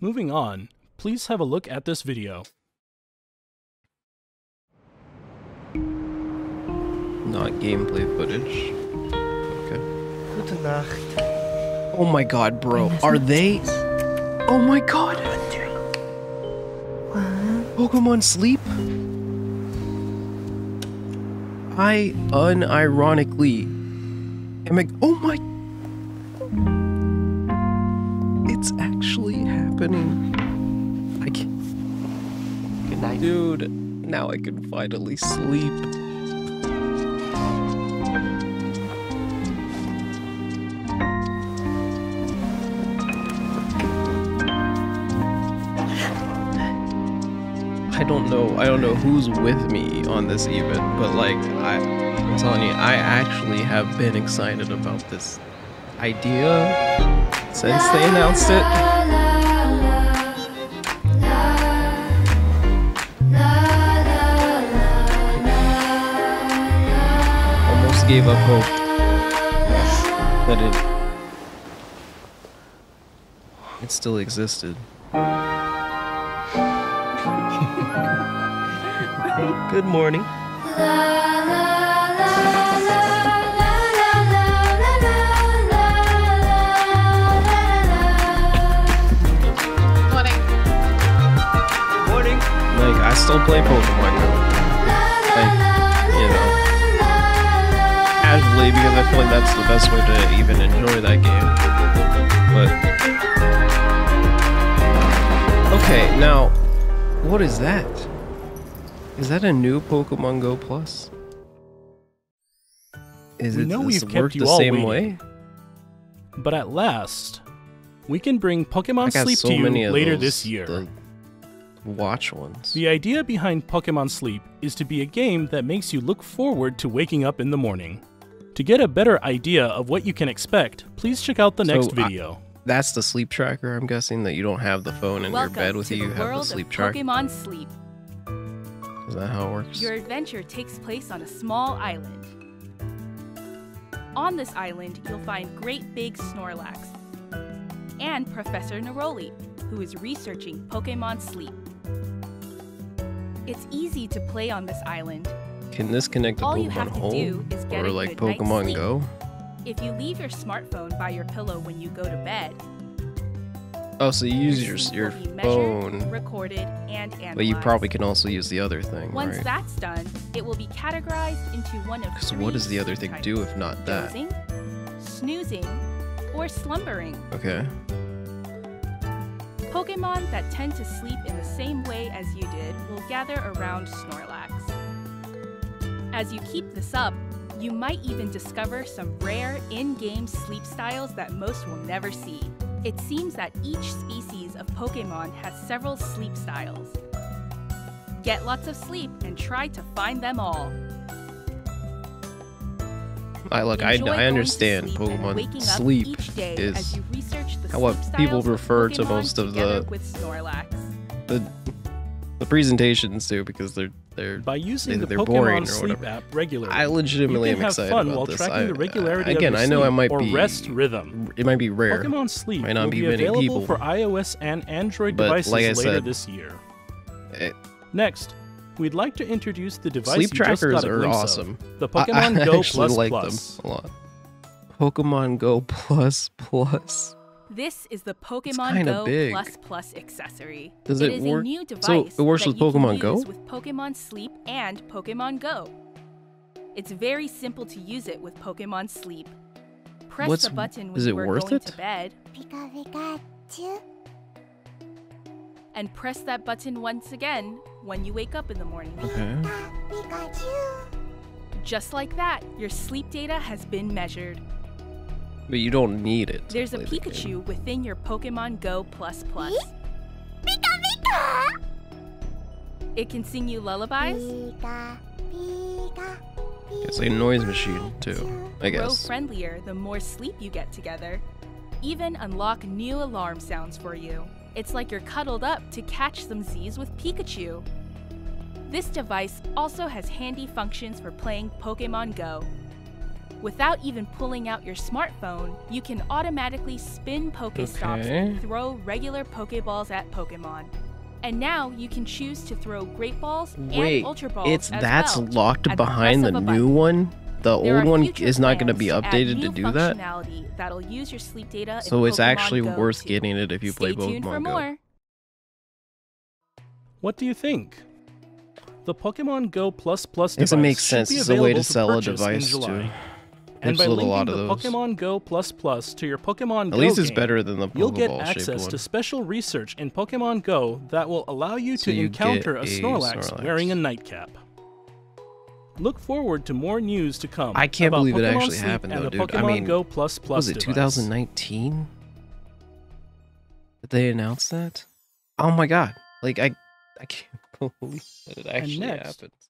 Moving on, please have a look at this video. Not gameplay footage. Okay. Gute Nacht. Oh my god, bro. Are they? Oh my god. Pokémon Sleep? I unironically am oh my. It's actually happening. I can't. Good night. Dude, now I can finally sleep. I don't know who's with me on this even, but like, I'm telling you, I actually have been excited about this idea since they announced it. Almost gave up hope that it still existed. Good morning. Like, I still play Pokemon GO. Like, you know, casually, because I feel like that's the best way to even enjoy that game. But okay, now, what is that? Is that a new Pokemon GO Plus? Is it worked the same way? But at last, we can bring Pokemon Sleep to you later this year. Watch ones. The idea behind Pokémon Sleep is to be a game that makes you look forward to waking up in the morning. To get a better idea of what you can expect, please check out the next video. That's the sleep tracker, I'm guessing, that you don't have the phone in your bed with you, you have the sleep tracker. Pokémon Sleep. Is that how it works? Your adventure takes place on a small island. On this island, you'll find great big Snorlax and Professor Naroli, who is researching Pokémon Sleep. It's easy to play on this island. Can this connect to Pokemon Home or like Pokemon Go? If you leave your smartphone by your pillow when you go to bed. Oh, so you use your phone. Recorded and analyzed. But you probably can also use the other thing, right? Once that's done, it will be categorized into one of three. So what does the other thing do if not that? Dozing, snoozing, or slumbering. Okay. Pokemon that tend to sleep in the same way as you did will gather around Snorlax. As you keep this up, you might even discover some rare in-game sleep styles that most will never see. It seems that each species of Pokemon has several sleep styles. Get lots of sleep and try to find them all. I understand Pokemon Sleep is what people refer to most of the presentations to, because they're by using the Pokemon Sleep app regularly. I legitimately am excited about this. Again, I know I might be rest rhythm. It might be rare. Pokemon Sleep might not be many people for iOS and Android devices later this year. Next, we'd like to introduce the device. Sleep trackers are awesome. The Pokemon GO Plus Plus. I like them a lot. Pokemon GO Plus Plus. This is the Pokemon GO Plus Plus accessory. Does it work? So it works with Pokemon GO? With Pokemon Sleep and Pokemon GO. It's very simple to use it with Pokemon Sleep. Press the button when you are going to bed. Pikachu. And press that button once again when you wake up in the morning. Okay. Just like that, your sleep data has been measured. But you don't need it. There's a Pikachu within your Pokemon GO Plus Plus. It can sing you lullabies. It's a noise machine too, I guess. Grow friendlier the more sleep you get together. Even unlock new alarm sounds for you. It's like you're cuddled up to catch some Z's with Pikachu. This device also has handy functions for playing Pokemon Go. Without even pulling out your smartphone, you can automatically spin PokéStops and throw regular Pokéballs at Pokémon. And now you can choose to throw Great Balls and Ultra Balls as well. That's locked behind the new one? The old one is not going to be updated to do that? That'll use your sleep data so it's actually worth getting it if you play Pokemon Go. What do you think? The Pokemon GO Plus Plus device should be available to purchase in July. And by linking the Pokemon GO Plus Plus to your Pokemon Go game, you'll get access to special research in Pokemon Go that will allow you to encounter a Snorlax wearing a nightcap. Look forward to more news to come. I can't believe it actually happened though, dude. I mean, was it 2019? Did they announce that? Oh my god. Like, I can't believe that it actually happened.